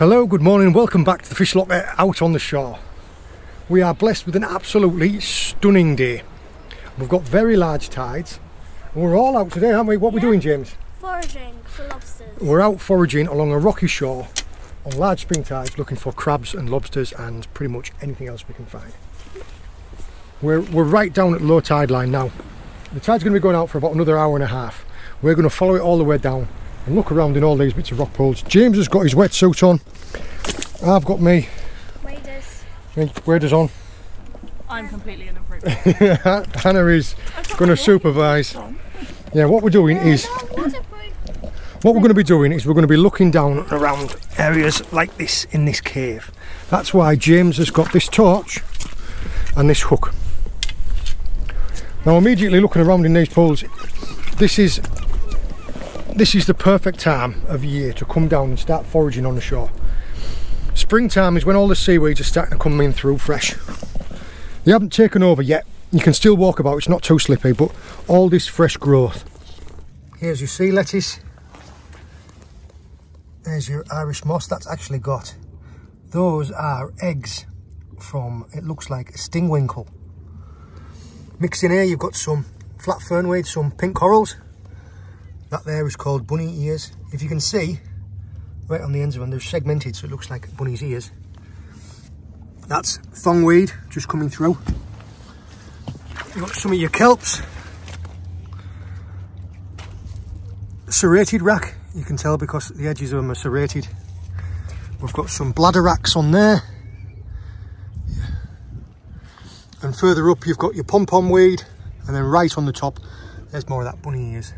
Hello, good morning, welcome back to the Fish Locker out on the shore. We are blessed with an absolutely stunning day. We've got very large tides. We're all out today, aren't we? What are we doing, James? Foraging for lobsters. We're out foraging along a rocky shore on large spring tides looking for crabs and lobsters and pretty much anything else we can find. We're right down at low tide line now. The tide's going to be going out for about another hour and a half. We're going to follow it all the way down and look around in all these bits of rock pools. James has got his wetsuit on. I've got me waders on. I'm completely inappropriate. Hannah is going to supervise. Yeah, what we're doing is we're going to be looking down around areas like this in this cave. That's why James has got this torch and this hook. Now, immediately looking around in these pools, this is the perfect time of year to come down and start foraging on the shore. Springtime is when all the seaweeds are starting to come in through fresh. They haven't taken over yet. You can still walk about, it's not too slippy, but all this fresh growth. Here's your sea lettuce. There's your Irish moss. That's actually got, those are eggs from, it looks like a stingwinkle. Mixed in here you've got some flat fernweed, some pink corals. That there is called bunny ears. If you can see, right on the ends of them, they're segmented, so it looks like bunny's ears. That's thong weed, just coming through. You've got some of your kelps. Serrated rack, you can tell because the edges of them are serrated. We've got some bladder racks on there. And further up you've got your pom-pom weed, and then right on the top, there's more of that bunny ears.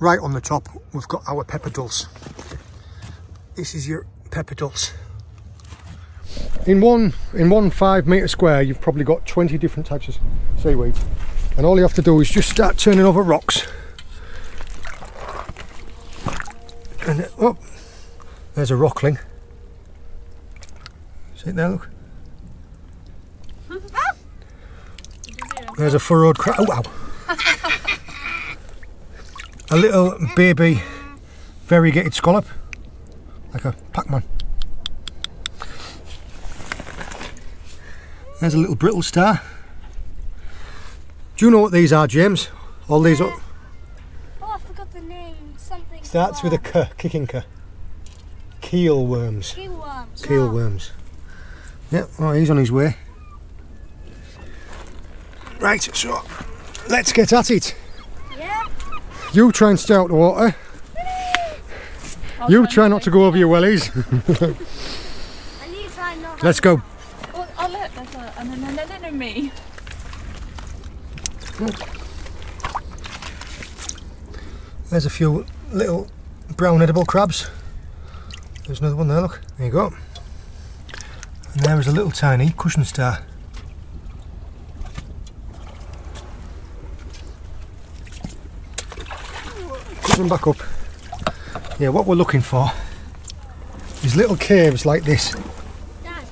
Right on the top, we've got our pepper dulse. This is your pepper dulse. In one 5 metre square, you've probably got 20 different types of seaweeds. And all you have to do is just start turning over rocks. And, oh, there's a rockling. See it there, look. There's a furrowed crab. Oh, wow. A little baby variegated scallop, like a Pac-Man. There's a little brittle star. Do you know what these are, James? All these are... Oh, I forgot the name. Something starts with a K, kicking K. Keel worms. Keel worms. Keel worms. Yep, oh, he's on his way. Right, so let's get at it. Yeah. You try and stay out the water. You try not to go over your wellies. And you try not. Let's go. Oh look, there's a an enemy. There's a few little brown edible crabs. There's another one there, look. There you go. And there is a little tiny cushion star. Back up. Yeah, what we're looking for is little caves like this. Dad.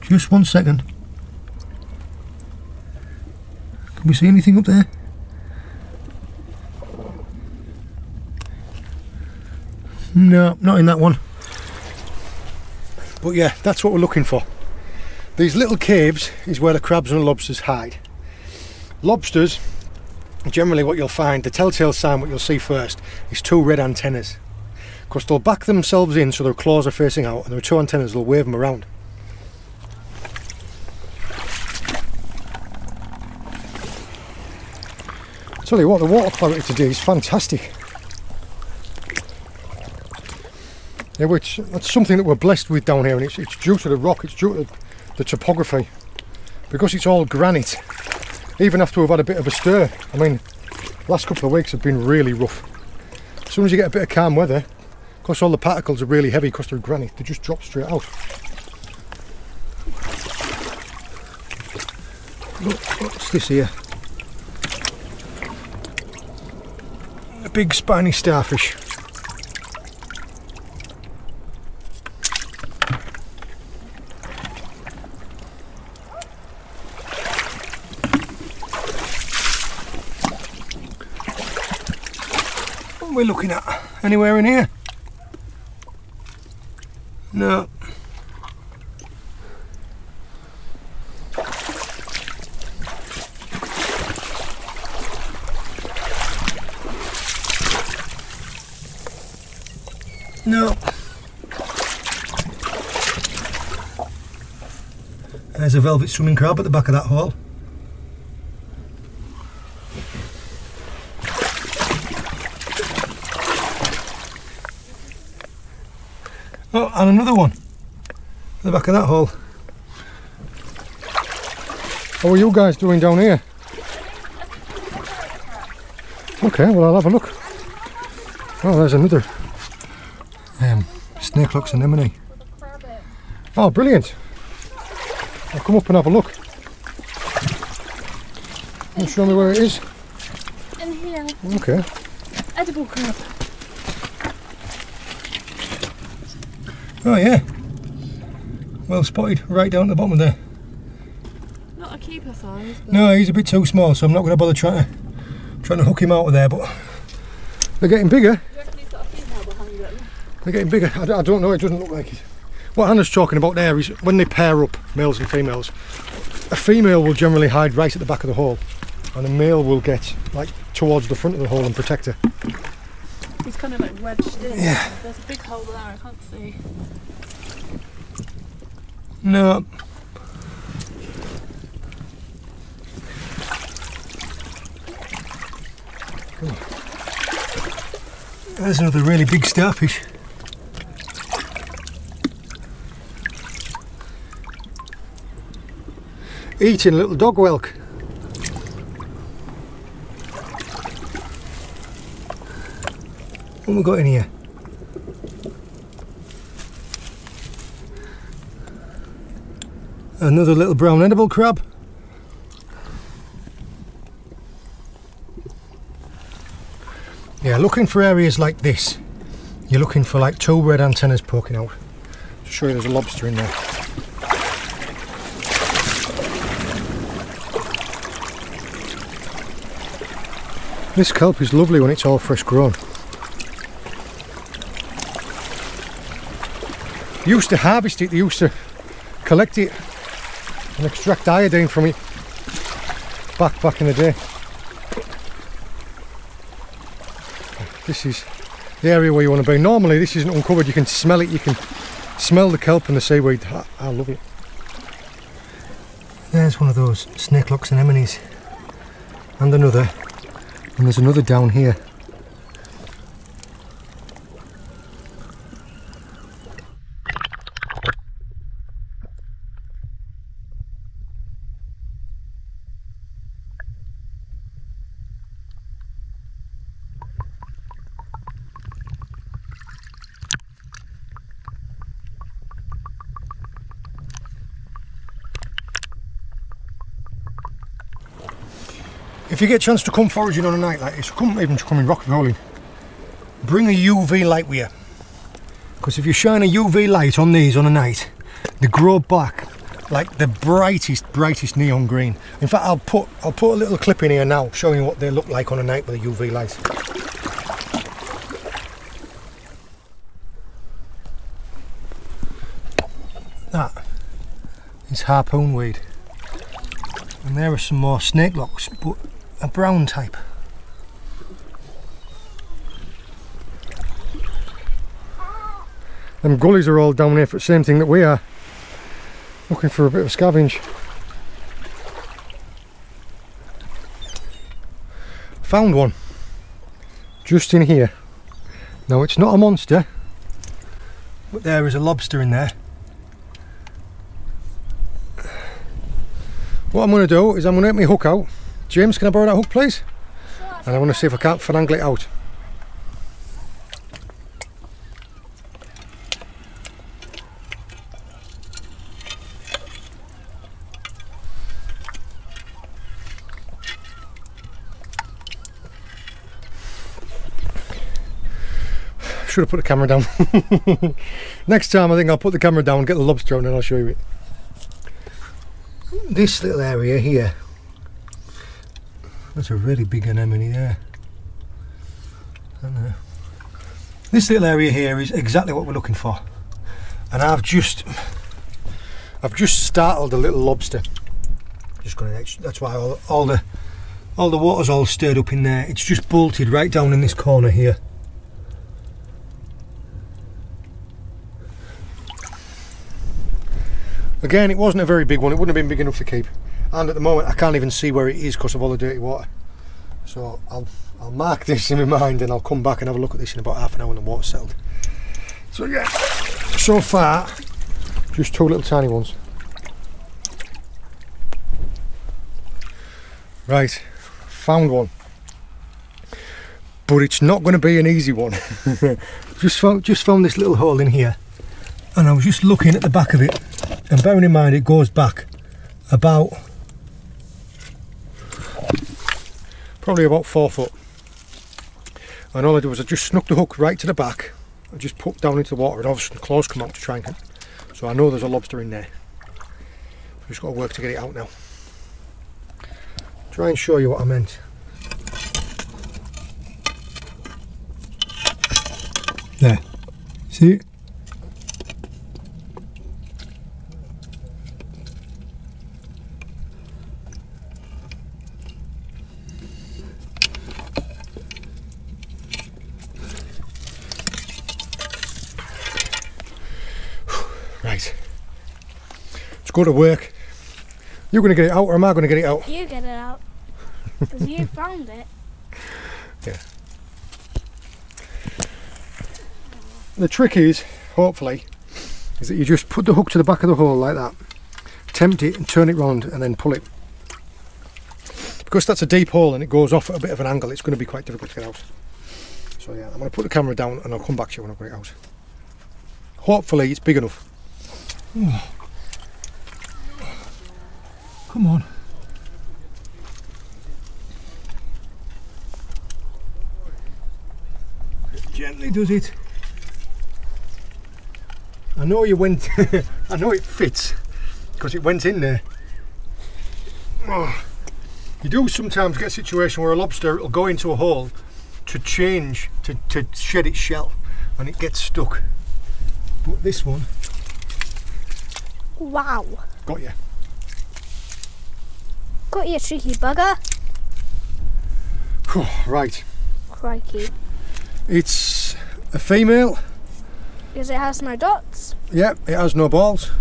Just 1 second. Can we see anything up there? No, not in that one. But yeah, that's what we're looking for. These little caves is where the crabs and lobsters hide. Lobsters, generally what you'll find, the telltale sign what you'll see first is two red antennas, because they'll back themselves in so their claws are facing out, and there are two antennas, they'll wave them around. I'll tell you what, the water clarity today is fantastic. Yeah, which that's something that we're blessed with down here, and it's due to the rock, it's due to the topography, because it's all granite. Even after we've had a bit of a stir, I mean, last couple of weeks have been really rough. As soon as you get a bit of calm weather, of course all the particles are really heavy because they're granite, they just drop straight out. Look, what's this here? A big spiny starfish. We're looking at anywhere in here. No. No. There's a velvet swimming crab at the back of that hole. Oh, and another one at the back of that hole. How are you guys doing down here? Okay, well I'll have a look. Oh, there's another snakelocks anemone. Oh, brilliant. I'll come up and have a look. Can you show me where it is? In here. Okay. Edible crab. Oh yeah. Well spotted, right down at the bottom of there. Not a keeper size. No, he's a bit too small, so I'm not going to bother trying to hook him out of there. But they're getting bigger. Do you reckon he's got a female behind him? They're getting bigger. I don't know. It doesn't look like it. What Hannah's talking about there is when they pair up, males and females, a female will generally hide right at the back of the hole and a male will get like towards the front of the hole and protect her. He's kind of like wedged in. Yeah. There's a big hole there, I can't see. No. Oh. There's another really big starfish. Eating little dog whelk. What have we got in here? Another little brown edible crab. Yeah, looking for areas like this. You're looking for like two red antennas poking out. Just show you there's a lobster in there. This kelp is lovely when it's all fresh grown. They used to harvest it, they used to collect it and extract iodine from it back in the day. This is the area where you want to be. Normally this isn't uncovered, you can smell it, you can smell the kelp and the seaweed. I love it. There's one of those snakelocks anemones and another. And there's another down here. If you get a chance to come foraging on a night like this, come even to come in rock rolling, bring a UV light with you. Because if you shine a UV light on these on a night, they grow back like the brightest neon green. In fact, I'll put a little clip in here now showing you what they look like on a night with a UV light. That is harpoonweed. And there are some more snakelocks, but a brown type. Them gullies are all down here for the same thing that we are. Looking for a bit of scavenge. Found one. Just in here. Now it's not a monster, but there is a lobster in there. What I'm going to do is I'm going to get my hook out. James, can I borrow that hook please? Sure. And I want to see if I can't finagle it out. Should have put the camera down. Next time I think I'll put the camera down, get the lobster out and then I'll show you it. This little area here, that's a really big anemone there. I don't know. This little area here is exactly what we're looking for. and I've just startled a little lobster. Just going to, that's why all the water's all stirred up in there. It's just bolted right down in this corner here. Again, it wasn't a very big one. It wouldn't have been big enough to keep. And at the moment, I can't even see where it is because of all the dirty water. So I'll mark this in my mind and I'll come back and have a look at this in about half an hour when the water's settled. So yeah, so far, just two little tiny ones. Right, found one. But it's not going to be an easy one. just found this little hole in here. And I was just looking at the back of it. And bearing in mind it goes back about, probably about 4 foot. And all I did was I just snuck the hook right to the back. I just put down into the water and obviously the claws come out to try and get. So I know there's a lobster in there. I've just got to work to get it out now. Try and show you what I meant. There. See? Right. Let's go to work. You're going to get it out, or am I going to get it out? You get it out. Because you found it. Yeah. The trick is, hopefully, is that you just put the hook to the back of the hole like that, tempt it and turn it round and then pull it. Because that's a deep hole and it goes off at a bit of an angle, it's going to be quite difficult to get out. So yeah, I'm going to put the camera down and I'll come back to you when I've got it out. Hopefully it's big enough. Ooh. Come on. It gently does it. I know you went, I know it fits because it went in there. Oh. You do sometimes get a situation where a lobster will go into a hole to change, to shed its shell and it gets stuck. But this one. Wow. Got you. Got you, tricky bugger. Right. Crikey. It's a female. Because it has no dots. Yep, yeah, it has no balls.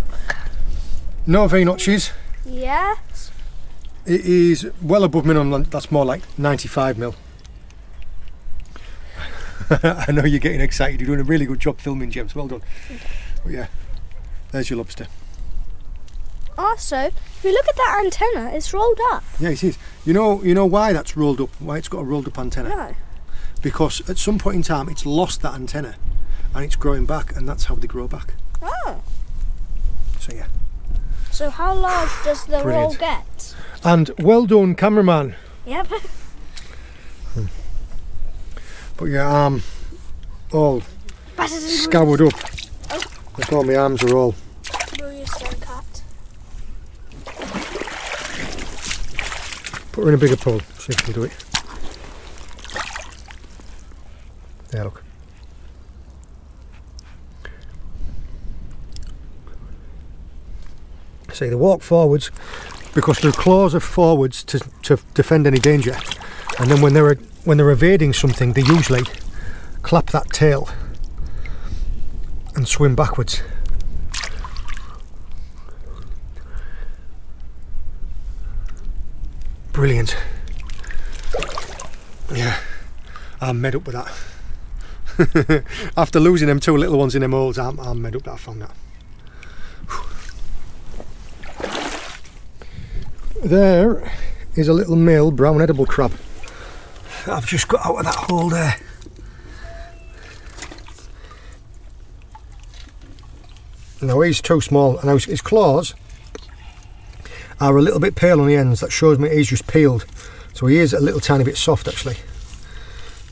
No V-notches. Yes. It is well above minimum, that's more like 95 mil. I know you're getting excited, you're doing a really good job filming, James, well done. But yeah, there's your lobster. Also, if you look at that antenna, it's rolled up. Yeah, it is. You know why that's rolled up? Why it's got a rolled up antenna? No. Because at some point in time, it's lost that antenna, and it's growing back, and that's how they grow back. Oh. So yeah. So how large does the roll get? And well done, cameraman. Yep. But yeah, I'm all scoured up. Oh. Look, all my arms are all. Put her in a bigger pool, see if we can do it. There, look. See, they walk forwards because their claws are forwards to defend any danger. And then when they're evading something, they usually clap that tail and swim backwards. Brilliant. Yeah, I'm made up with that. After losing them two little ones in them holes, I'm made up that I found that. There is a little male brown edible crab. I've just got out of that hole there. Now he's too small, and his claws are a little bit pale on the ends. That shows me he's just peeled, so he is a little tiny bit soft actually.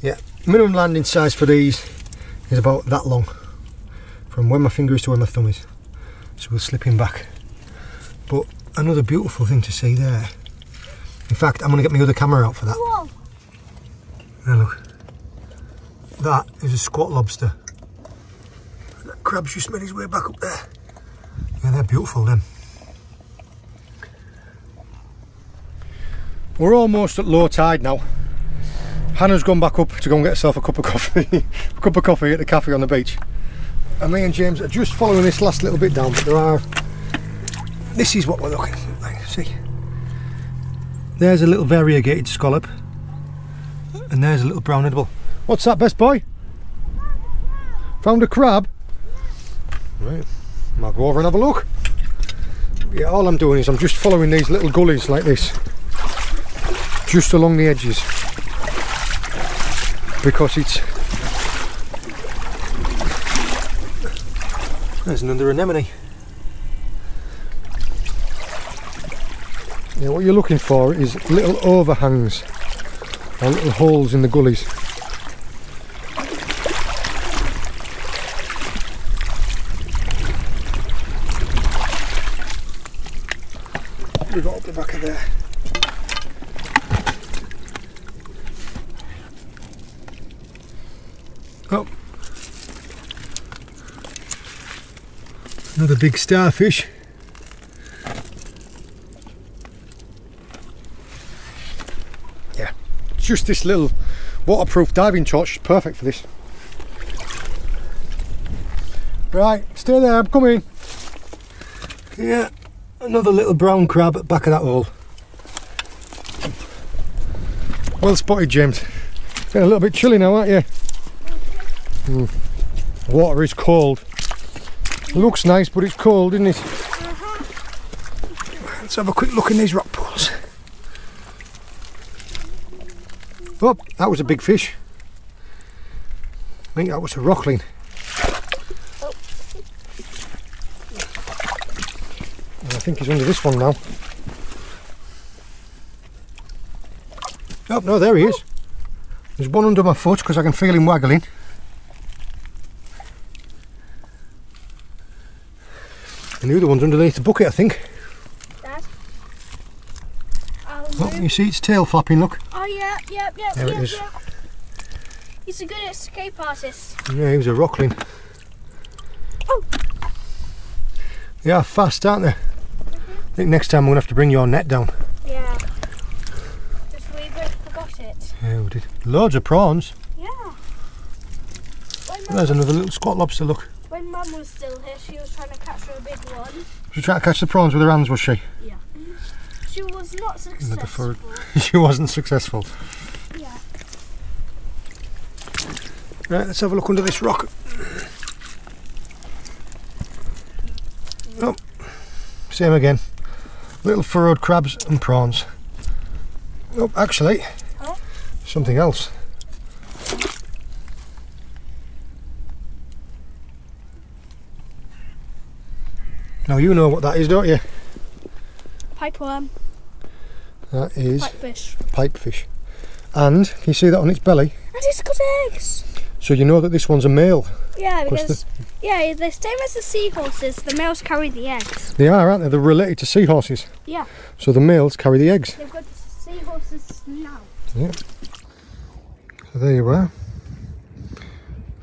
Yeah, minimum landing size for these is about that long, from where my finger is to where my thumb is, so we'll slip him back. But another beautiful thing to see there. In fact, I'm going to get my other camera out for that. Whoa. Now look, that is a squat lobster. crabs just made his way back up there. Yeah, they're beautiful then. We're almost at low tide now. Hannah's gone back up to go and get herself a cup of coffee. A cup of coffee at the cafe on the beach. And me and James are just following this last little bit down, but there are... This is what we're looking at, see? There's a little variegated scallop. And there's a little brown edible. What's that, best boy? Found a crab? Right, I'll go over and have a look. Yeah, all I'm doing is I'm just following these little gullies like this. Just along the edges. Because it's... There's another anemone. Yeah, what you're looking for is little overhangs or little holes in the gullies. We got up the back of there. Oh, another big starfish. Yeah, just this little waterproof diving torch is perfect for this. Right, stay there, I'm coming. Yeah, another little brown crab at the back of that hole. Well spotted, James. It's getting a little bit chilly now, aren't you? Mm. Water is cold. Looks nice, but it's cold, isn't it? Let's have a quick look in these rock pools. Oh, that was a big fish. I think that was a rockling. And I think he's under this one now. Oh, no, there he is. There's one under my foot because I can feel him waggling. And the other one's underneath the bucket, I think. Dad? Oh, you see its tail flapping, look. Oh, yeah, yeah, yeah. There it is. Yeah. He's a good escape artist. Yeah, he was a rockling. Oh! They are fast, aren't they? Mm-hmm. I think next time we're going to have to bring your net down. Yeah. Because we both forgot it. Yeah, we did. Loads of prawns. Yeah. There's another little squat lobster, look. When Mum was still here, she was trying to catch a big one. She was trying to catch the prawns with her hands, was she? Yeah. She was not successful. She wasn't successful. Yeah. Right, let's have a look under this rock. Oh, same again. Little furrowed crabs and prawns. Oh, actually, huh? Something else. Now you know what that is, don't you? Pipe worm. That is... Pipefish. Pipefish. And, can you see that on its belly? And it's got eggs! So you know that this one's a male? Yeah, because... yeah, the same as the seahorses, the males carry the eggs. They are, aren't they? They're related to seahorses. Yeah. So the males carry the eggs. They've got the seahorses' snout. Yeah. So there you are.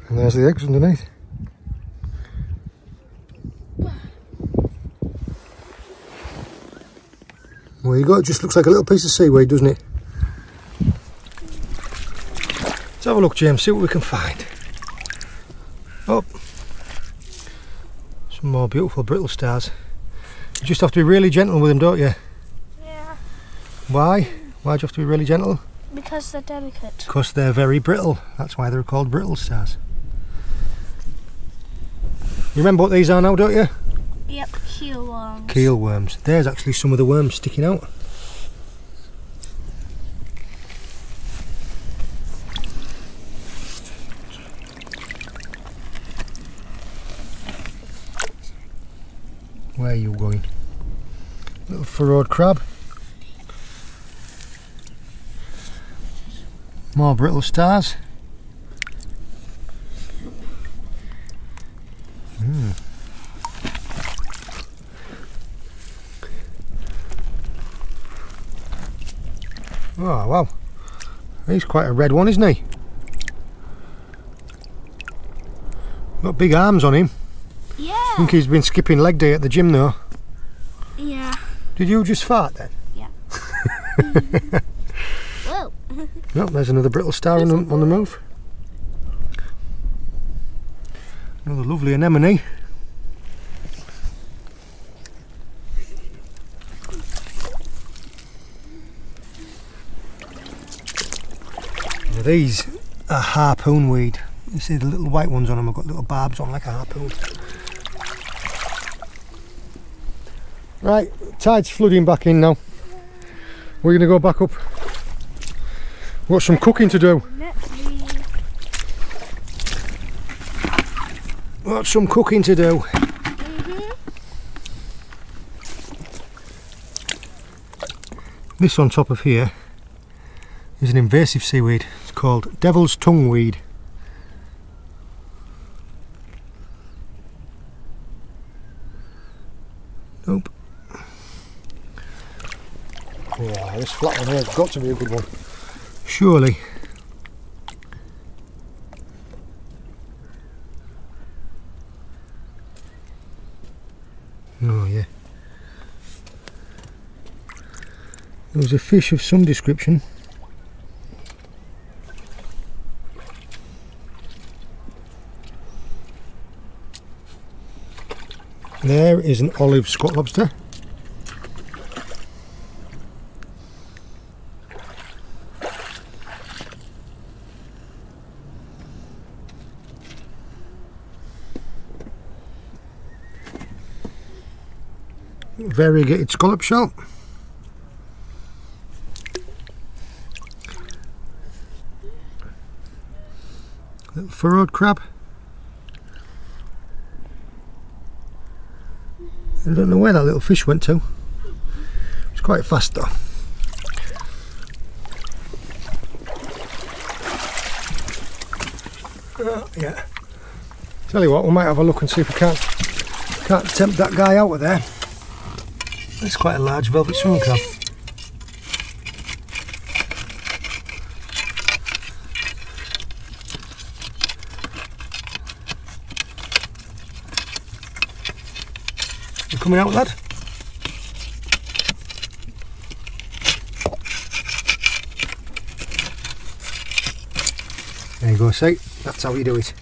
And there's the eggs underneath. Well, you got, it just looks like a little piece of seaweed, doesn't it? Let's have a look, James, see what we can find. Oh, some more beautiful brittle stars. You just have to be really gentle with them, don't you? Yeah. Why? Why do you have to be really gentle? Because they're delicate. Because they're very brittle. That's why they're called brittle stars. You remember what these are now, don't you? Yep, keel worms. Keel worms. There's actually some of the worms sticking out. Where are you going? Little furrowed crab. More brittle stars. Mm. Oh wow, he's quite a red one, isn't he? Got big arms on him. Winky's been skipping leg day at the gym though. Yeah. Did you just fart then? Yeah. Whoa. Oh, there's another brittle star on the move. Another lovely anemone. Now these are harpoonweed. You see the little white ones on them, I've got little barbs on like a harpoon. Right, tide's flooding back in now. We're going to go back up. We've got some cooking to do. This on top of here is an invasive seaweed. It's called Devil's Tongue Weed. Nope. Yeah, this flat one here's got to be a good one. Surely. Oh yeah. There was a fish of some description. There is an olive squat lobster. Variegated scallop shell. Little furrowed crab. I don't know where that little fish went to. It's quite fast though. Yeah. Tell you what, we might have a look and see if we can't tempt that guy out of there. That's quite a large velvet swimming crab. You coming out, lad? There you go, see? That's how you do it.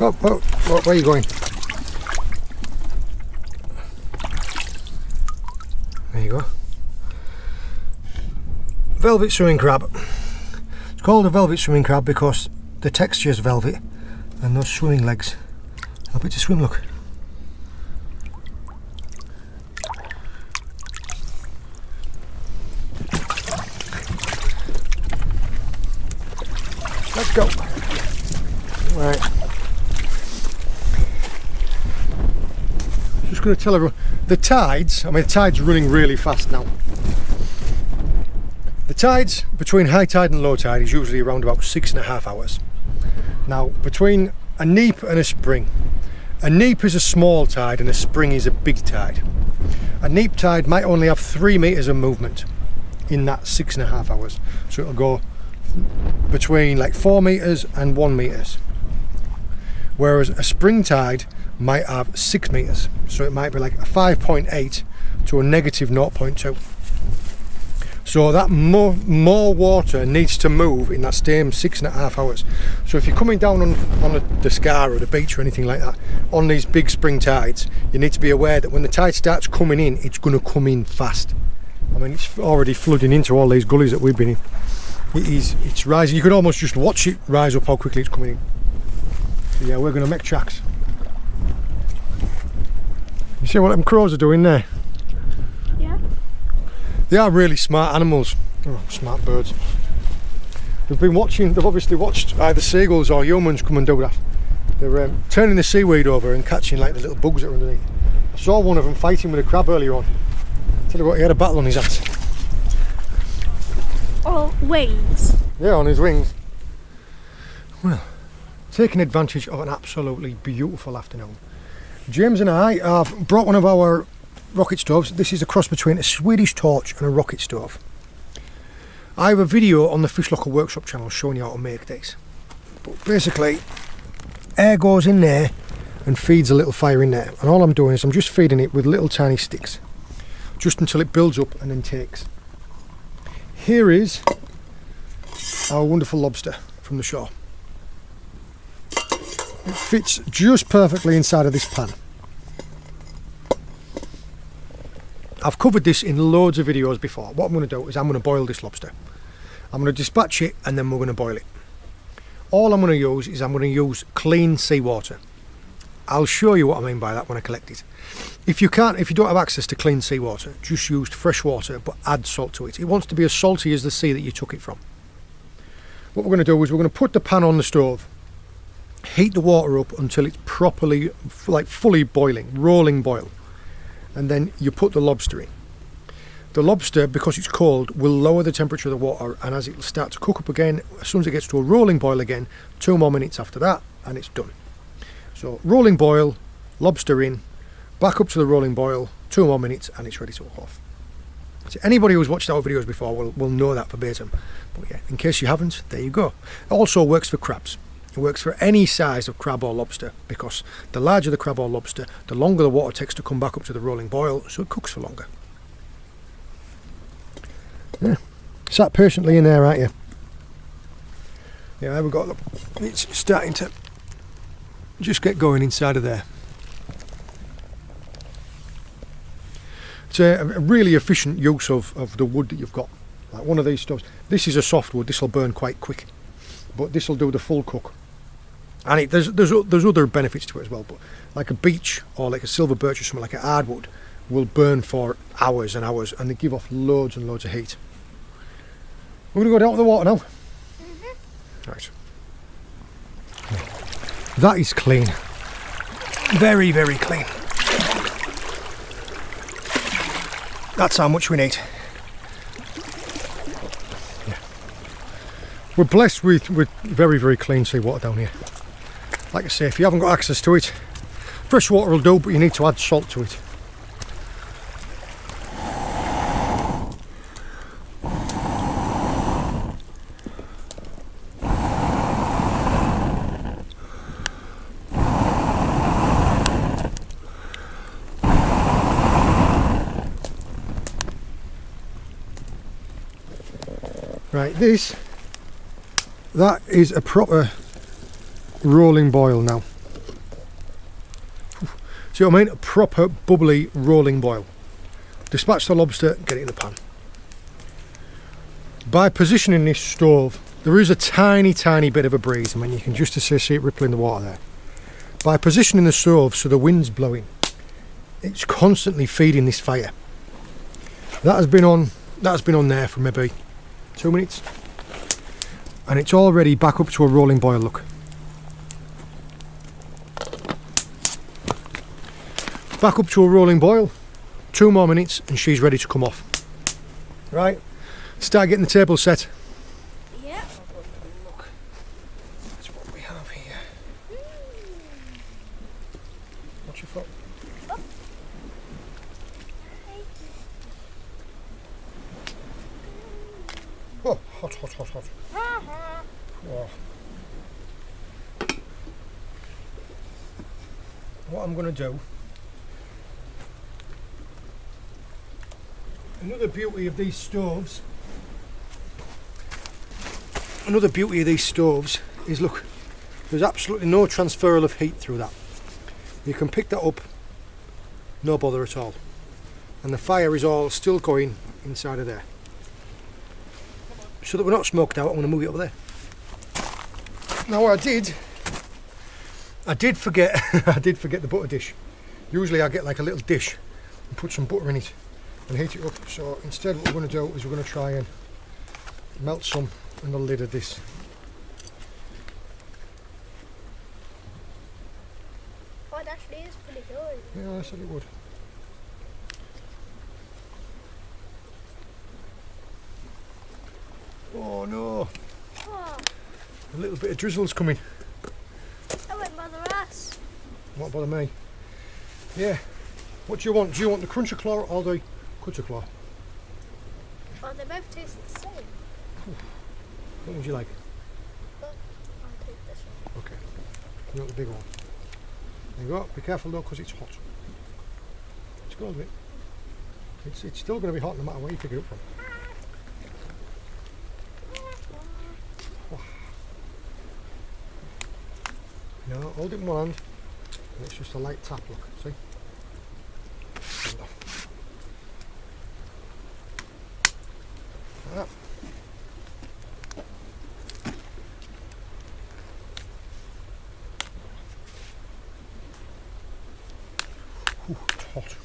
Oh, oh, oh, where are you going? There you go. Velvet swimming crab. It's called a velvet swimming crab because the texture is velvet and those swimming legs help it to swim, look. Let's go. Right. Just going to tell everyone, the tide's running really fast now. The tides between high tide and low tide is usually around about 6.5 hours. Now between a neap and a spring, a neap is a small tide and a spring is a big tide. A neap tide might only have 3 meters of movement in that 6.5 hours, so it'll go between like 4 meters and 1 meters, whereas a spring tide might have 6 meters, so it might be like a 5.8 to a negative 0.2. So that more water needs to move in that same 6.5 hours. So if you're coming down on the scar or the beach or anything like that on these big spring tides, you need to be aware that when the tide starts coming in, it's going to come in fast. I mean, it's already flooding into all these gullies that we've been in. It's rising. You could almost just watch it rise up, how quickly it's coming in. So yeah, we're going to make tracks. You see what them crows are doing there? Yeah. They are really smart animals. Oh, smart birds. They've obviously watched either seagulls or humans come and do that. They're turning the seaweed over and catching like the little bugs that are underneath. I saw one of them fighting with a crab earlier on. Tell you what, he had a battle on his hands. Oh, wings. Yeah, on his wings. Well, taking advantage of an absolutely beautiful afternoon, James and I have brought one of our rocket stoves. This is a cross between a Swedish torch and a rocket stove. I have a video on the Fish Locker Workshop channel showing you how to make these. But basically, air goes in there and feeds a little fire in there. And all I'm doing is I'm just feeding it with little tiny sticks, just until it builds up and then takes. Here is our wonderful lobster from the shore. It fits just perfectly inside of this pan. I've covered this in loads of videos before. What I'm going to do is I'm going to boil this lobster. I'm going to dispatch it and then we're going to boil it. All I'm going to use is I'm going to use clean seawater. I'll show you what I mean by that when I collect it. If you don't have access to clean seawater, just use fresh water but add salt to it. It wants to be as salty as the sea that you took it from. What we're going to do is we're going to put the pan on the stove, heat the water up until it's properly, like fully boiling, rolling boil. And then you put the lobster in. The lobster, because it's cold, will lower the temperature of the water, and as it will start to cook up again, as soon as it gets to a rolling boil again, 2 more minutes after that, and it's done. So rolling boil, lobster in, back up to the rolling boil, 2 more minutes, and it's ready to cook off. So anybody who's watched our videos before will know that verbatim. But yeah, in case you haven't, there you go. It also works for crabs. It works for any size of crab or lobster, because the larger the crab or lobster, the longer the water takes to come back up to the rolling boil, so it cooks for longer. Yeah, sat patiently in there, aren't you? Yeah, there we go, look, it's starting to just get going inside of there. It's a really efficient use of the wood that you've got. Like one of these stoves, this is a soft wood, this will burn quite quick, but this will do the full cook. And there's other benefits to it as well, but like a beech or like a silver birch or something, like a hardwood, will burn for hours and hours, and they give off loads and loads of heat. We're going to go down to the water now. Right. That is clean. Very, very clean. That's how much we need. Yeah. We're blessed with very, very clean seawater down here. Like I say, if you haven't got access to it, fresh water will do, but you need to add salt to it. Right, that is a proper rolling boil now. See what I mean? A proper bubbly rolling boil. Dispatch the lobster, get it in the pan. By positioning this stove, there is a tiny, tiny bit of a breeze. I mean, you can just see it rippling the water there. By positioning the stove so the wind's blowing, it's constantly feeding this fire. That has been on there for maybe 2 minutes, and it's already back up to a rolling boil. Look, back up to a rolling boil, 2 more minutes, and she's ready to come off. Right, start getting the table set. Yeah. Look, that's what we have here. Watch your foot. Oh, hot, hot, hot, hot. Oh. What I'm going to do, another beauty of these stoves is, look, there's absolutely no transferal of heat through that. You can pick that up, no bother at all. And the fire is all still going inside of there. So that we're not smoked out, I'm going to move it over there. Now what I did forget the butter dish. Usually I get like a little dish and put some butter in it and heat it up. So instead what we're going to do is we're going to try and melt some in the lid of this. Oh, it actually is pretty good. Yeah, I said it would. Oh no! Oh. A little bit of drizzle's coming. That won't bother us. Won't bother me. Yeah. What do you want? Do you want the cruncher claw or the cutter claw? Well, they both taste the same. What would you like? Well, I'll take this one. Okay. You want the big one? There you go. Be careful though, because it's hot. It's cold, isn't it? It's still going to be hot no matter where you pick it up from. No, hold it in one hand, and it's just a light tap, look, see? Like that. Ooh, it's hot.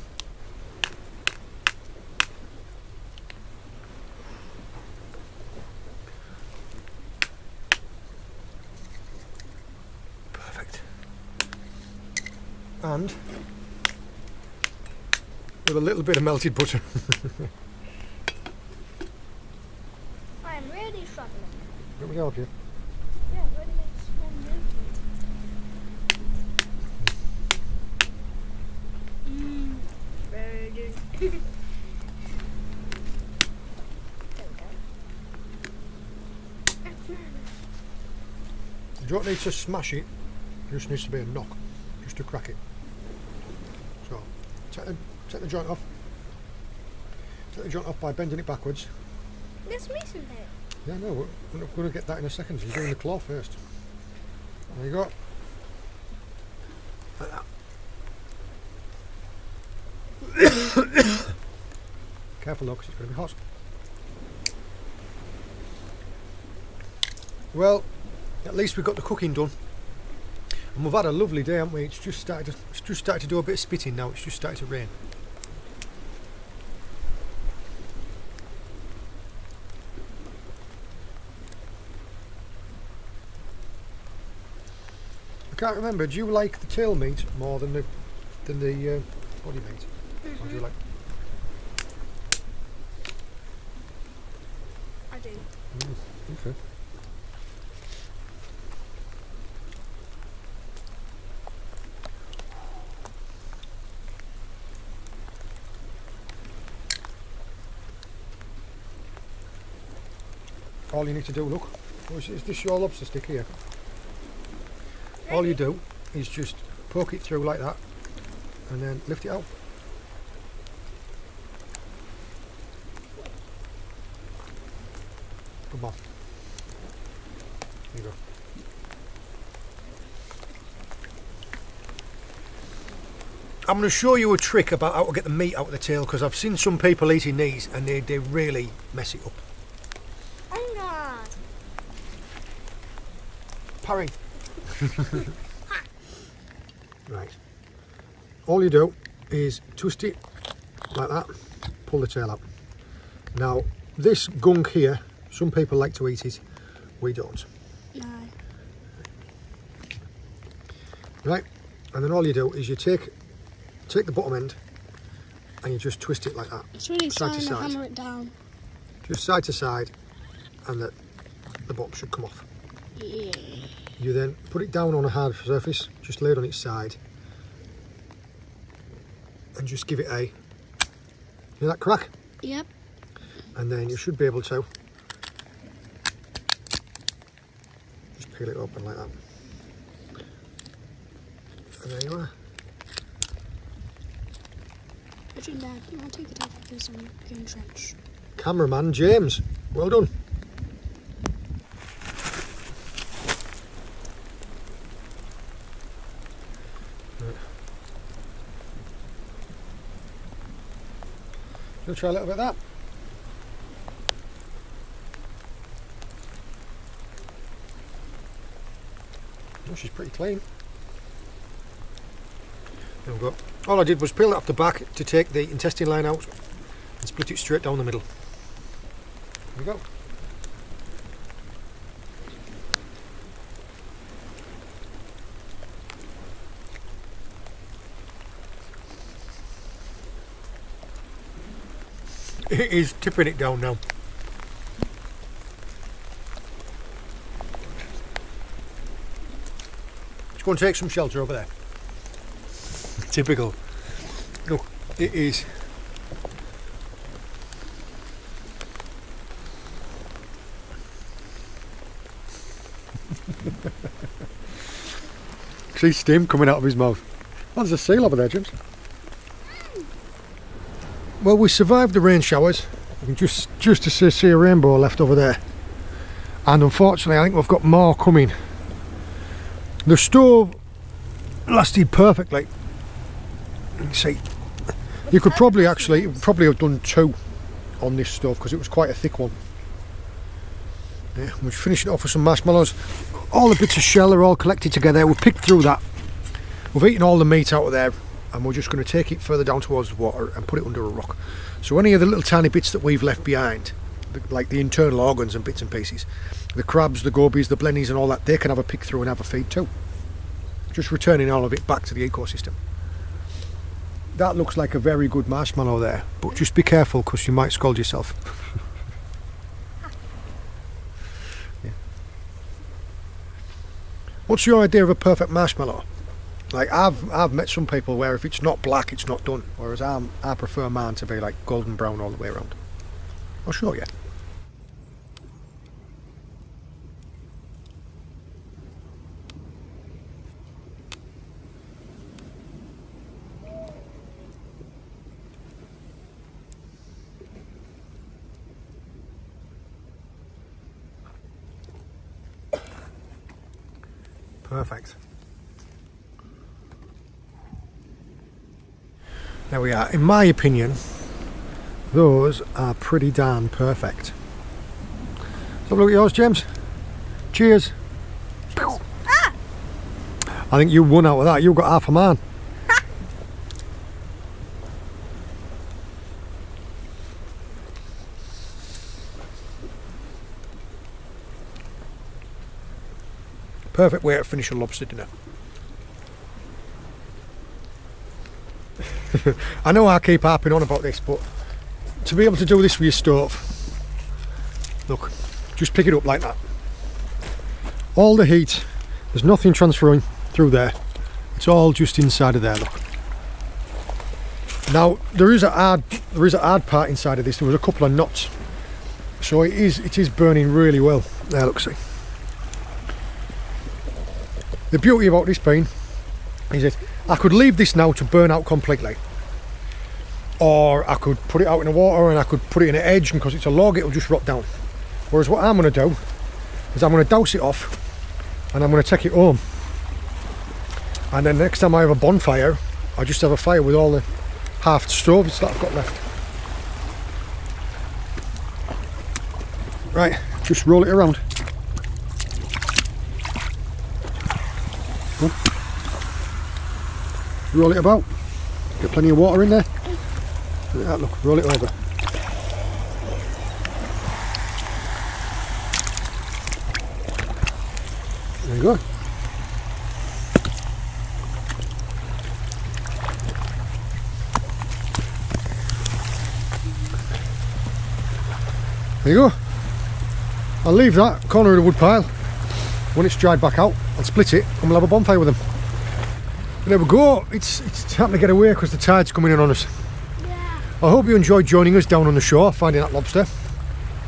And with a little bit of melted butter. I'm really struggling. Let me help you. Yeah, really very good. There we go. You don't need to smash it, there just needs to be a knock, just to crack it. Take the joint off. Take the joint off by bending it backwards. That's me something. Yeah, no, we're going to get that in a second. You're doing the claw first. There you go. Like that. Careful though, because it's going to be hot. Well, at least we've got the cooking done. And we've had a lovely day, haven't we? It's just started to do a bit of spitting now. It's just started to rain. I can't remember. Do you like the tail meat more than the body meat? Mm-hmm. Or do you like? I do. Mm, okay. All you need to do, look, is this your lobster stick here? All you do is just poke it through like that and then lift it out. Come on. There you go. I'm going to show you a trick about how to get the meat out of the tail, because I've seen some people eating these and they really mess it up. Parry. Right. All you do is twist it like that, pull the tail out. Now, this gunk here, some people like to eat it, we don't. No. Right, and then all you do is you take the bottom end and you just twist it like that. It's really starting to hammer it down. Just side to side, and the bottom should come off. Yeah. You then put it down on a hard surface, just lay it on its side, and just give it a, hear that crack? Yep. And then you should be able to just peel it open like that. And there you are. Richard, Dad, can I take it off because I'm getting drenched? Cameraman James, well done. We'll try a little bit of that. Oh, she's pretty clean. There we go. All I did was peel it off the back to take the intestine line out and split it straight down the middle. There we go. It is tipping it down now. It's going to take some shelter over there. Typical. Look, it is. See steam coming out of his mouth. Oh, there's a seal over there, James. Well, we survived the rain showers. You can just see a rainbow left over there. And unfortunately, I think we've got more coming. The stove lasted perfectly. You see, you could probably have done two on this stove because it was quite a thick one. Yeah, we've finished it off with some marshmallows. All the bits of shell are all collected together. We've picked through that. We've eaten all the meat out of there, and we're just going to take it further down towards the water and put it under a rock. So any of the little tiny bits that we've left behind, like the internal organs and bits and pieces, the crabs, the gobies, the blennies and all that, they can have a pick through and have a feed too. Just returning all of it back to the ecosystem. That looks like a very good marshmallow there, but just be careful because you might scald yourself. Yeah. What's your idea of a perfect marshmallow? Like I've met some people where if it's not black, it's not done. Whereas I prefer mine to be like golden brown all the way around. I'll show you. Perfect. There we are. In my opinion, those are pretty darn perfect. Let's have a look at yours, James. Cheers. Ah! I think you won out of that. You got half a man. Perfect way to finish a lobster dinner. I know I keep harping on about this, but to be able to do this with your stove, look, just pick it up like that. All the heat, there's nothing transferring through there. It's all just inside of there, look. Now there is a hard part inside of this. There was a couple of knots, so it is burning really well. There, look, see. The beauty about this bean is that I could leave this now to burn out completely, or I could put it out in the water and I could put it in an edge, and because it's a log it'll just rot down. Whereas what I'm going to do is I'm going to douse it off and I'm going to take it home, and then next time I have a bonfire I just have a fire with all the half stoves that I've got left. Right, just roll it around. Roll it about, get plenty of water in there. Look, roll it over. There you go. There you go. I'll leave that corner of the wood pile. When it's dried back out, I'll split it and we'll have a bonfire with them. There we go, it's time to get away because the tide's coming in on us. Yeah. I hope you enjoyed joining us down on the shore, finding that lobster,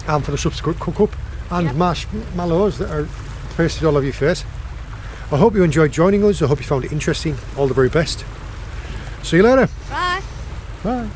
and for the subsequent cook-up, and marshmallows that are pasted all over your face. I hope you enjoyed joining us, I hope you found it interesting, all the very best. See you later. Bye. Bye.